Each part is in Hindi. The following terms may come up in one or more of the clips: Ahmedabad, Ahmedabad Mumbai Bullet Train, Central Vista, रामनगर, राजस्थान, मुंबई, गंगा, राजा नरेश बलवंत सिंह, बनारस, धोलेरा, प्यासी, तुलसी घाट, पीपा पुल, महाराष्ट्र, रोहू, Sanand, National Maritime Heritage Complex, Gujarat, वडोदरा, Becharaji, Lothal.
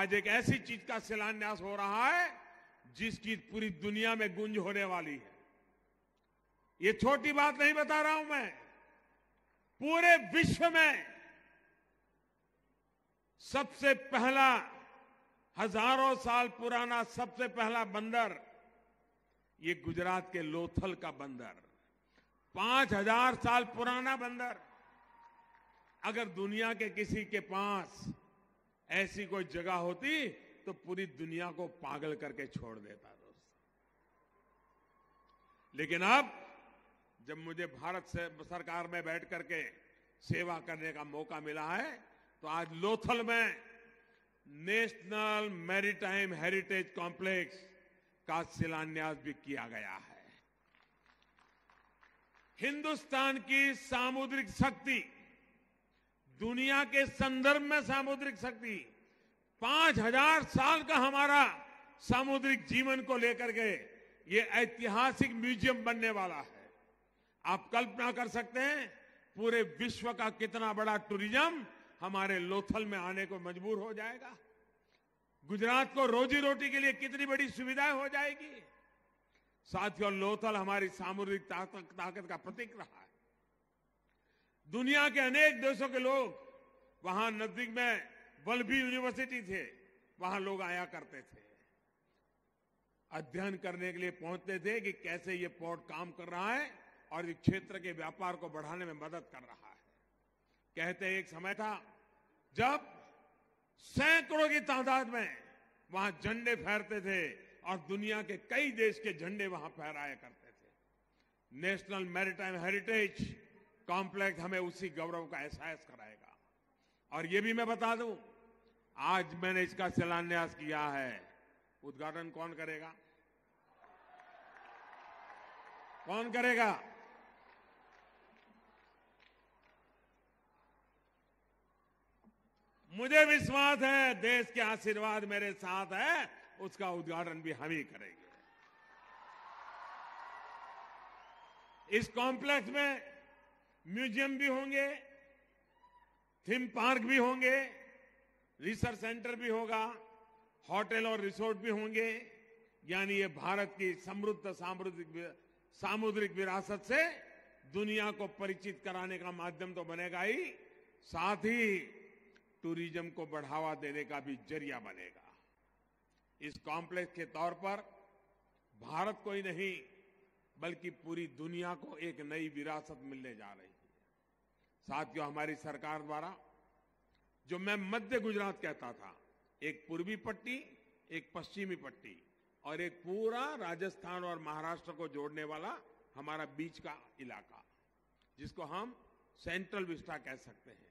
आज एक ऐसी चीज का शिलान्यास हो रहा है जिसकी पूरी दुनिया में गूंज होने वाली है। ये छोटी बात नहीं बता रहा हूं मैं, पूरे विश्व में सबसे पहला, हजारों साल पुराना सबसे पहला बंदर ये गुजरात के लोथल का बंदर, 5000 साल पुराना बंदर। अगर दुनिया के किसी के पास ऐसी कोई जगह होती तो पूरी दुनिया को पागल करके छोड़ देता दोस्तों। लेकिन अब जब मुझे भारत से सरकार में बैठ करके सेवा करने का मौका मिला है तो आज लोथल में नेशनल मैरीटाइम हेरिटेज कॉम्प्लेक्स का शिलान्यास भी किया गया है। हिंदुस्तान की सामुद्रिक शक्ति, दुनिया के संदर्भ में सामुद्रिक शक्ति, 5000 साल का हमारा सामुद्रिक जीवन को लेकर के ये ऐतिहासिक म्यूजियम बनने वाला है। आप कल्पना कर सकते हैं पूरे विश्व का कितना बड़ा टूरिज्म हमारे लोथल में आने को मजबूर हो जाएगा। गुजरात को रोजी रोटी के लिए कितनी बड़ी सुविधाएं हो जाएगी। साथियों, लोथल हमारी सामुद्रिक ताकत का प्रतीक रहा है। दुनिया के अनेक देशों के लोग वहां, नजदीक में बल्बी यूनिवर्सिटी थे, वहां लोग आया करते थे, अध्ययन करने के लिए पहुंचते थे कि कैसे ये पोर्ट काम कर रहा है और इस क्षेत्र के व्यापार को बढ़ाने में मदद कर रहा है। कहते एक समय था जब सैकड़ों की तादाद में वहां झंडे फहराते थे और दुनिया के कई देश के झंडे वहां फहराया करते थे। नेशनल मैरीटाइम हेरिटेज कॉम्प्लेक्स हमें उसी गौरव का एहसास कराएगा। और ये भी मैं बता दूं, आज मैंने इसका शिलान्यास किया है। उद्घाटन कौन करेगा? कौन करेगा? मुझे विश्वास है देश के आशीर्वाद मेरे साथ है, उसका उद्घाटन भी हम ही करेंगे। इस कॉम्प्लेक्स में म्यूजियम भी होंगे, थीम पार्क भी होंगे, रिसर्च सेंटर भी होगा, होटल और रिसोर्ट भी होंगे। यानी ये भारत की समृद्ध सामुद्रिक विरासत से दुनिया को परिचित कराने का माध्यम तो बनेगा ही, साथ ही टूरिज्म को बढ़ावा देने का भी जरिया बनेगा। इस कॉम्प्लेक्स के तौर पर भारत को ही नहीं बल्कि पूरी दुनिया को एक नई विरासत मिलने जा रही है। साथियों, हमारी सरकार द्वारा जो मैं मध्य गुजरात कहता था, एक पूर्वी पट्टी, एक पश्चिमी पट्टी और एक पूरा राजस्थान और महाराष्ट्र को जोड़ने वाला हमारा बीच का इलाका, जिसको हम सेंट्रल विस्टा कह सकते हैं,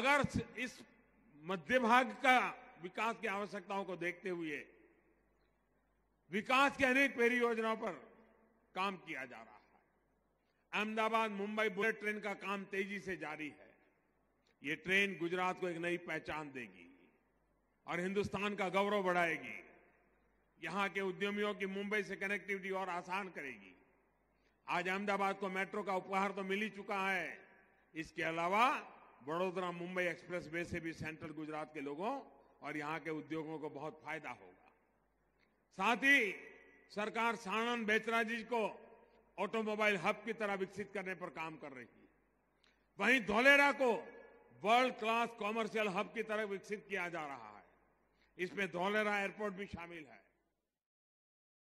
अगर इस मध्य भाग का विकास की आवश्यकताओं को देखते हुए विकास के अनेक परियोजनाओं पर काम किया जा रहा है। अहमदाबाद मुंबई बुलेट ट्रेन का काम तेजी से जारी है। ये ट्रेन गुजरात को एक नई पहचान देगी और हिंदुस्तान का गौरव बढ़ाएगी। यहां के उद्यमियों की मुंबई से कनेक्टिविटी और आसान करेगी। आज अहमदाबाद को मेट्रो का उपहार तो मिल ही चुका है, इसके अलावा वडोदरा मुंबई एक्सप्रेसवे से भी सेंट्रल गुजरात के लोगों और यहां के उद्योगों को बहुत फायदा होगा। साथ ही सरकार साणंद बेचराजी को ऑटोमोबाइल हब की तरह विकसित करने पर काम कर रही है। वहीं धोलेरा को वर्ल्ड क्लास कॉमर्शियल हब की तरह विकसित किया जा रहा है। इसमें धोलेरा एयरपोर्ट भी शामिल है।